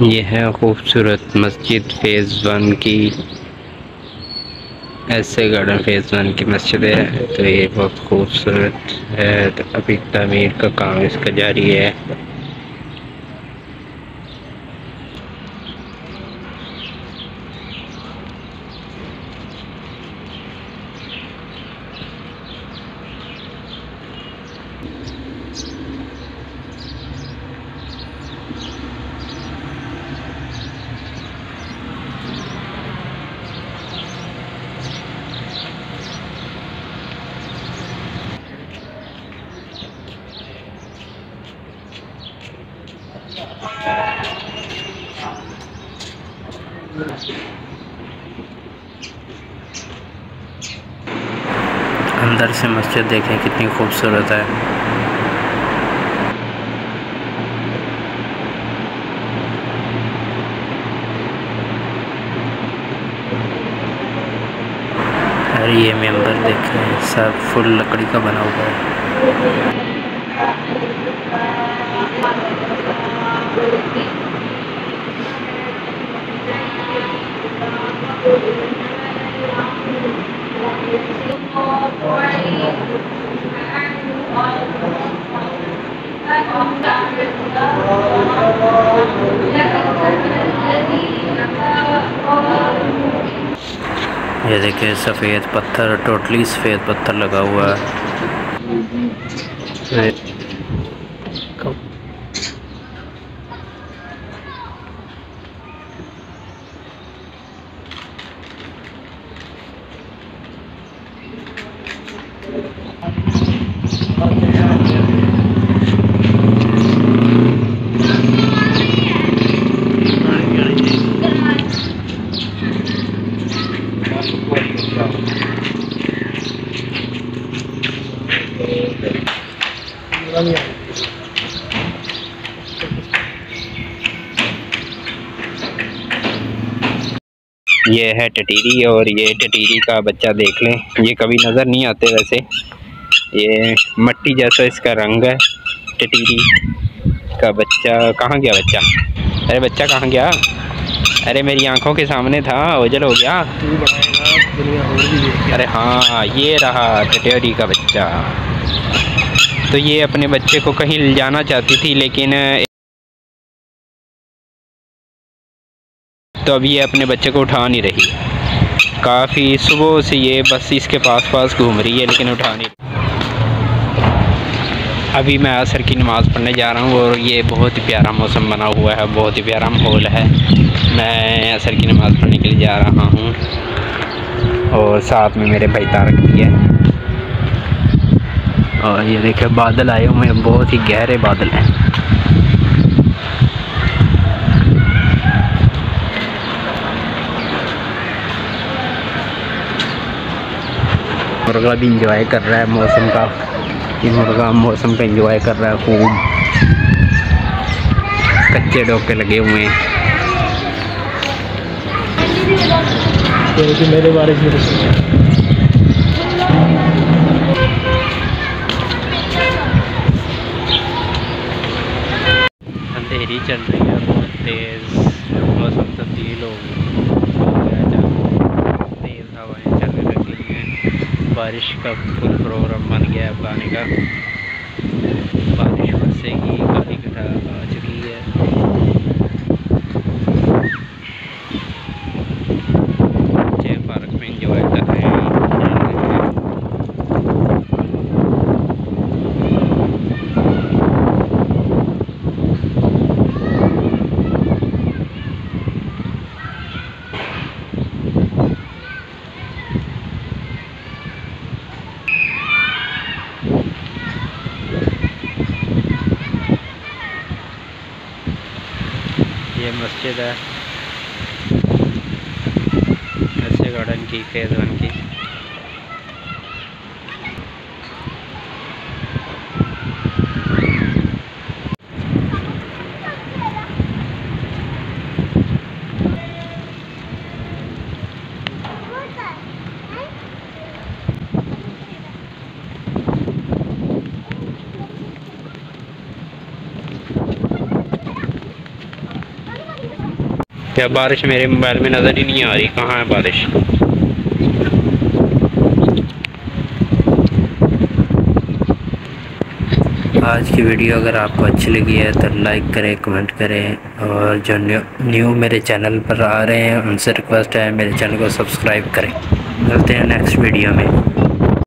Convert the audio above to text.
यह है खूबसूरत मस्जिद फेज़ वन की, ऐसे गार्डन फेज़ वन की मस्जिद है। तो ये बहुत खूबसूरत है। तो अभी तामीर का काम इसका जारी है। अंदर से मस्जिद देखें कितनी खूबसूरत है। और ये मेंबर देखें, सब फुल लकड़ी का बना हुआ है। ये देखिए सफ़ेद पत्थर, टोटली सफ़ेद पत्थर लगा हुआ है। ये है टटीरी, और ये टटीरी का बच्चा देख लें, ये कभी नज़र नहीं आते। वैसे ये मट्टी जैसा इसका रंग है। टटीरी का बच्चा कहाँ गया? बच्चा, अरे बच्चा कहाँ गया? अरे मेरी आंखों के सामने था, ओझल हो गया। अरे हाँ, ये रहा टटीरी का बच्चा। तो ये अपने बच्चे को कहीं ले जाना चाहती थी, लेकिन तो अब ये अपने बच्चे को उठा नहीं रही। काफ़ी सुबह से ये बस इसके पास घूम रही है, लेकिन उठा नहीं रही। अभी मैं असर की नमाज़ पढ़ने जा रहा हूँ, और ये बहुत ही प्यारा मौसम बना हुआ है, बहुत ही प्यारा माहौल है। मैं असर की नमाज़ पढ़ने के लिए जा रहा हूँ, और साथ में मेरे भाई तारक भी है। और ये देखिए बादल आए हुए हैं, बहुत ही गहरे बादल हैं। मुर्गा भी इंजॉय कर रहा है मौसम का। ये मुर्गा मौसम का इंजॉय कर रहा है खूब। कच्चे डोके लगे हुए हैं। अंधेरी चल रही है, बहुत तेज़ मौसम तब्दील हो गया, तेज़ हवाएं चलने लगी हैं। बारिश का फुल प्रोग्राम बन गया है, पानी का बारिश बरसेगी। काफ़ी घटा आ चुकी है। बच्चे पार्क में इंजॉय कर रहे हैं। ये मस्जिद है ऐसे गार्डन की, फेज़ वन की। क्या बारिश मेरे मोबाइल में नज़र ही नहीं आ रही, कहाँ है बारिश। आज की वीडियो अगर आपको अच्छी लगी है तो लाइक करें, कमेंट करें, और जो न्यू मेरे चैनल पर आ रहे हैं उनसे रिक्वेस्ट है मेरे चैनल को सब्सक्राइब करें। मिलते हैं नेक्स्ट वीडियो में।